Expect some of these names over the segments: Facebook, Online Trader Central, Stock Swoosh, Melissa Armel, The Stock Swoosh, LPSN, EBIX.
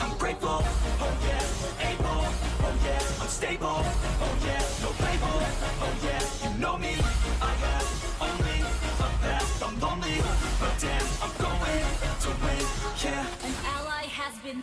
I'm grateful, oh yeah, able, oh yeah, I'm stable, oh yeah, no label, oh yeah, you know me, I have only a path, I'm lonely, but damn, I'm going to win, yeah. An ally has been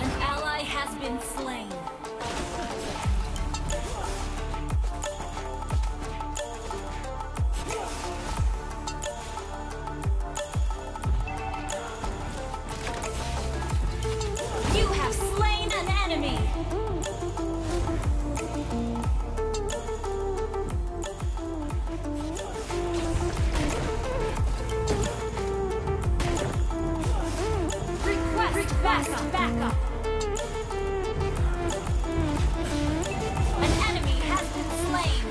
An ally has been slain. Back up. An enemy has been slain.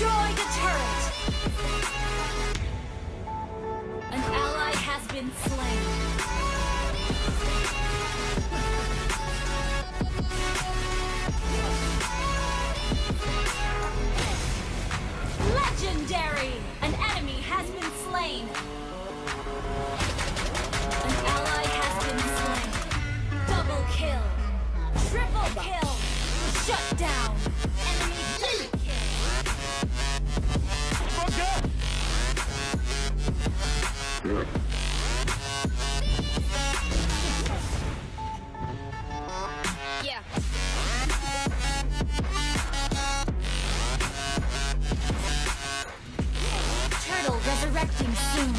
Destroy the turret! An ally has been slain. Legendary! An enemy has been slain! An ally has been slain! Double kill! Triple kill! Shut down! Enemy double kill! Yeah! Resurrecting soon.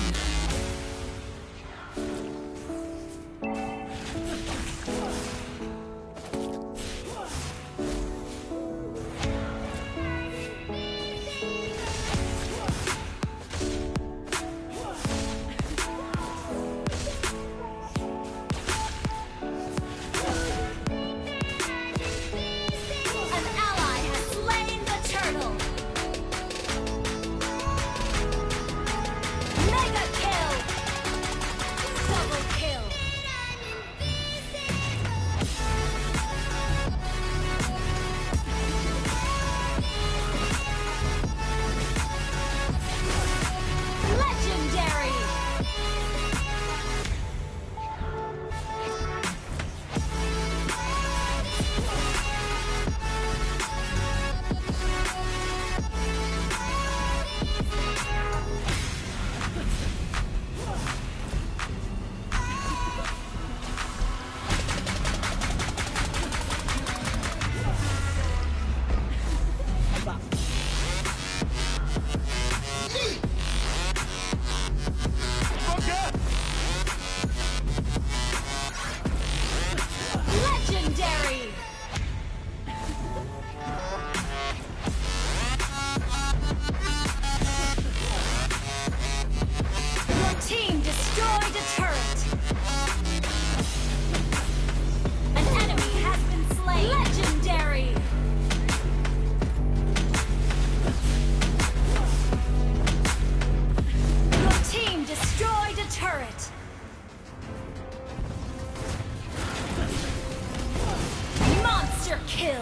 Kill.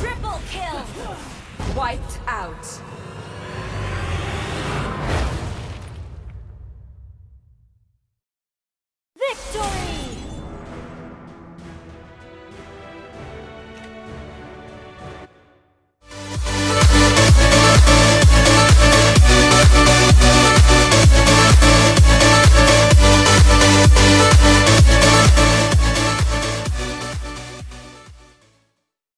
Triple kill. Wiped out.